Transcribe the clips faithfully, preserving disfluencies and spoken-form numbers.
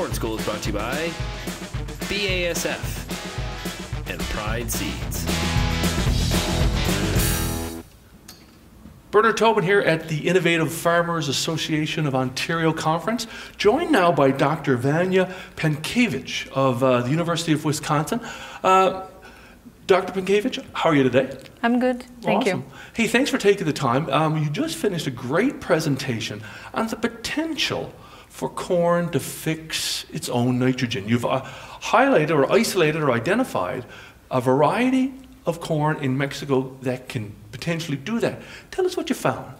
Corn School is brought to you by B A S F and Pride Seeds. Bernard Tobin here at the Innovative Farmers Association of Ontario Conference, joined now by Doctor Vania Pankievicz of uh, the University of Wisconsin. Uh, Doctor Pankievicz, how are you today? I'm good, thank awesome. you. Hey, thanks for taking the time. Um, you just finished a great presentation on the potential for corn to fix its own nitrogen. You've uh, highlighted or isolated or identified a variety of corn in Mexico that can potentially do that. Tell us what you found.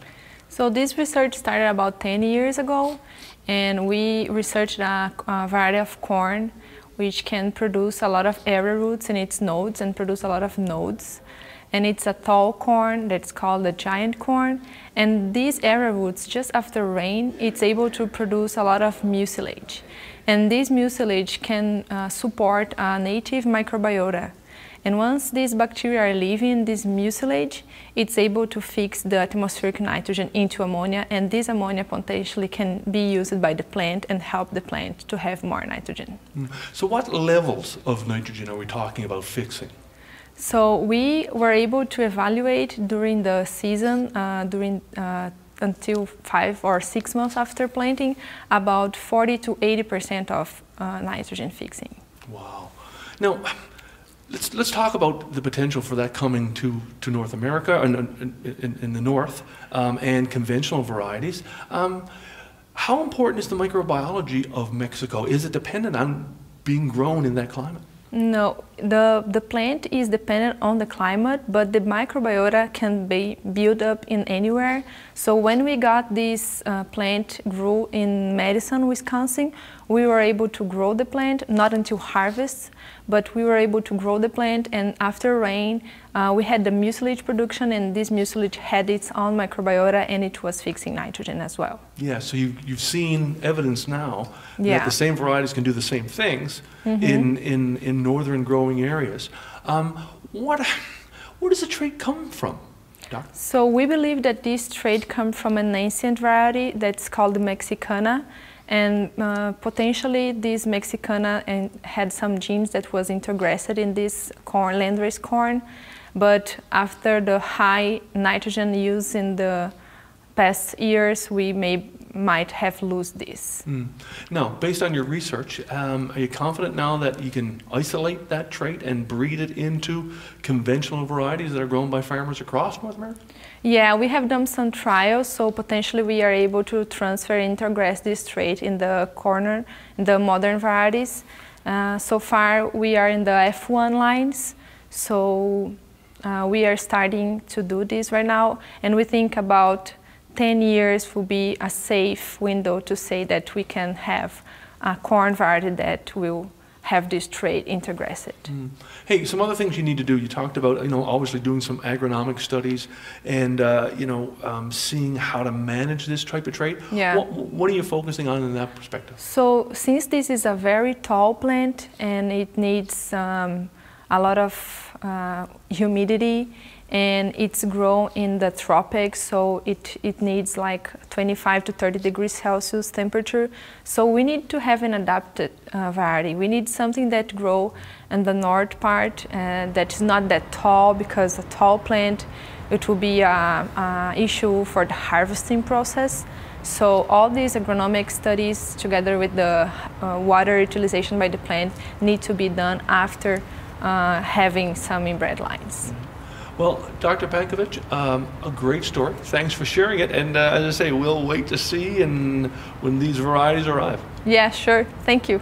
So this research started about ten years ago, and we researched a, a variety of corn which can produce a lot of area roots in its nodes and produce a lot of nodes. And it's a tall corn that's called the giant corn. And these area roots, just after rain, it's able to produce a lot of mucilage. And this mucilage can uh, support a native microbiota. And once these bacteria are leaving this mucilage, it's able to fix the atmospheric nitrogen into ammonia, and this ammonia potentially can be used by the plant and help the plant to have more nitrogen. So what levels of nitrogen are we talking about fixing? So we were able to evaluate during the season, uh, during uh, until five or six months after planting, about forty to eighty percent of uh, nitrogen fixing. Wow. Now, Let's, let's talk about the potential for that coming to, to North America, and in, in, in the north, um, and conventional varieties. Um, how important is the microbiology of Mexico? Is it dependent on being grown in that climate? No, the, the plant is dependent on the climate, but the microbiota can be built up in anywhere. So when we got this uh, plant grew in Madison, Wisconsin, we were able to grow the plant, not until harvest, but we were able to grow the plant, and after rain, uh, we had the mucilage production, and this mucilage had its own microbiota, and it was fixing nitrogen as well. Yeah, so you, you've seen evidence now yeah. that the same varieties can do the same things mm-hmm. in, in, in northern growing areas. Um, what, where does the trait come from, Doctor? So we believe that this trait comes from an ancient variety that's called the Mexicana, and uh, potentially this Mexicana and had some genes that was integrated in this corn, landrace corn, but after the high nitrogen use in the past years, we may might have lost this. Mm. Now, based on your research, um, are you confident now that you can isolate that trait and breed it into conventional varieties that are grown by farmers across North America? Yeah, we have done some trials, so potentially we are able to transfer and integrate this trait in the corner, in the modern varieties. Uh, so far, we are in the F one lines, so uh, we are starting to do this right now, and we think about ten years will be a safe window to say that we can have a corn variety that will have this trait integrated. Mm. Hey, some other things you need to do. You talked about, you know, obviously doing some agronomic studies and, uh, you know, um, seeing how to manage this type of trait. Yeah. What, what are you focusing on in that perspective? So, since this is a very tall plant and it needs um, a lot of uh, humidity, and it's grown in the tropics, so it, it needs like twenty-five to thirty degrees Celsius temperature. So we need to have an adapted uh, variety. We need something that grows in the north part uh, that's not that tall, because a tall plant, it will be an issue for the harvesting process. So all these agronomic studies together with the uh, water utilization by the plant need to be done after uh, having some inbred lines. Well, Doctor Pankievicz, um, a great story. Thanks for sharing it. And uh, as I say, we'll wait to see and when these varieties arrive. Yeah, sure. Thank you.